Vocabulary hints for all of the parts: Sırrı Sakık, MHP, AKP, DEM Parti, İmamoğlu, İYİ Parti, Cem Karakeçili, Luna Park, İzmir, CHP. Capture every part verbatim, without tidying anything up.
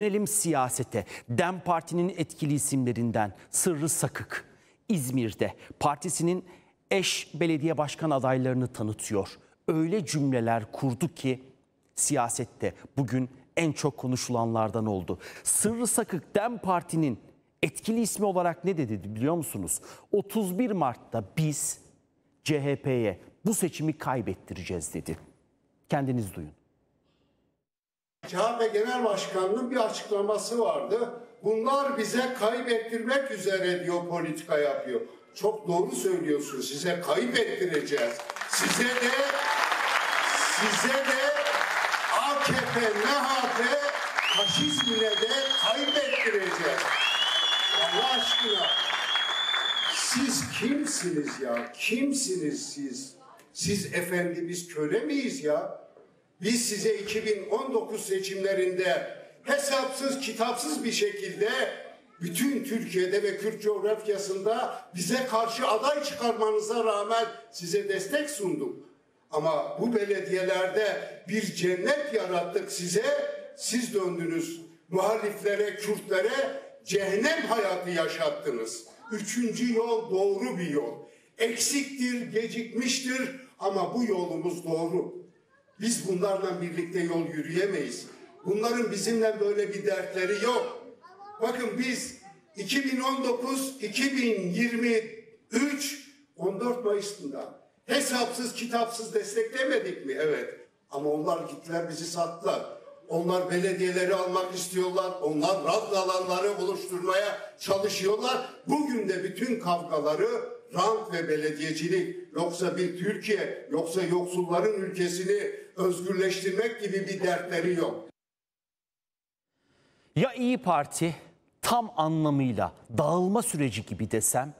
Gelelim siyasete. DEM Parti'nin etkili isimlerinden Sırrı Sakık İzmir'de partisinin eş belediye başkan adaylarını tanıtıyor. Öyle cümleler kurdu ki siyasette bugün en çok konuşulanlardan oldu. Sırrı Sakık DEM Parti'nin etkili ismi olarak ne dedi biliyor musunuz? otuz bir Mart'ta biz C H P'ye bu seçimi kaybettireceğiz dedi. Kendiniz duyun. C H P Genel Başkanı'nın bir açıklaması vardı. Bunlar bize kaybettirmek üzere diyor, politika yapıyor. Çok doğru söylüyorsun. Size kaybettireceğiz. Size de size de A K P, M H P, faşizmle de kaybettireceğiz. Allah aşkına. Siz kimsiniz ya? Kimsiniz siz? Siz efendimiz köle miyiz ya? Biz size iki bin on dokuz seçimlerinde hesapsız, kitapsız bir şekilde bütün Türkiye'de ve Kürt coğrafyasında bize karşı aday çıkarmanıza rağmen size destek sunduk. Ama bu belediyelerde bir cennet yarattık size, siz döndünüz. Muhaliflere, Kürtlere cehennem hayatı yaşattınız. Üçüncü yol doğru bir yol. Eksiktir, gecikmiştir ama bu yolumuz doğru. Biz bunlarla birlikte yol yürüyemeyiz. Bunların bizimle böyle bir dertleri yok. Bakın biz iki bin on dokuz iki bin yirmi üç on dört Mayıs'ında hesapsız kitapsız desteklemedik mi? Evet. Ama onlar gittiler bizi sattılar. Onlar belediyeleri almak istiyorlar. Onlar rant alanları oluşturmaya çalışıyorlar. Bugün de bütün kavgaları rant ve belediyecilik, yoksa bir Türkiye, yoksa yoksulların ülkesini özgürleştirmek gibi bir dertleri yok. Ya İYİ Parti tam anlamıyla dağılma süreci gibi desem,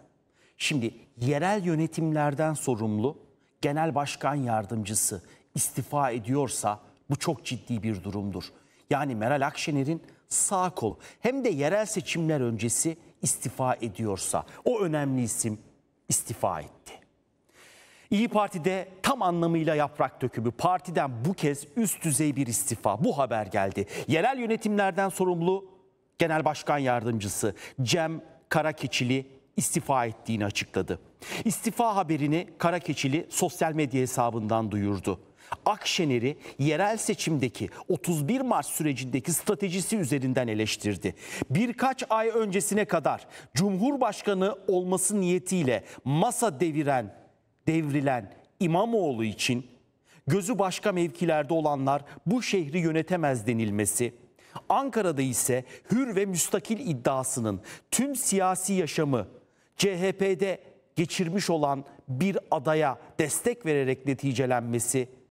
şimdi yerel yönetimlerden sorumlu genel başkan yardımcısı istifa ediyorsa bu çok ciddi bir durumdur. Yani Meral Akşener'in sağ kolu hem de yerel seçimler öncesi istifa ediyorsa, o önemli isim istifa etti. İYİ Parti'de tam anlamıyla yaprak dökümü. Partiden bu kez üst düzey bir istifa. Bu haber geldi. Yerel yönetimlerden sorumlu Genel Başkan Yardımcısı Cem Karakeçili istifa ettiğini açıkladı. İstifa haberini Karakeçili sosyal medya hesabından duyurdu. Akşener'i yerel seçimdeki otuz bir Mart sürecindeki stratejisi üzerinden eleştirdi. Birkaç ay öncesine kadar Cumhurbaşkanı olması niyetiyle masa deviren, devrilen İmamoğlu için gözü başka mevkilerde olanlar bu şehri yönetemez denilmesi, Ankara'da ise hür ve müstakil iddiasının tüm siyasi yaşamı C H P'de geçirmiş olan bir adaya destek vererek neticelenmesi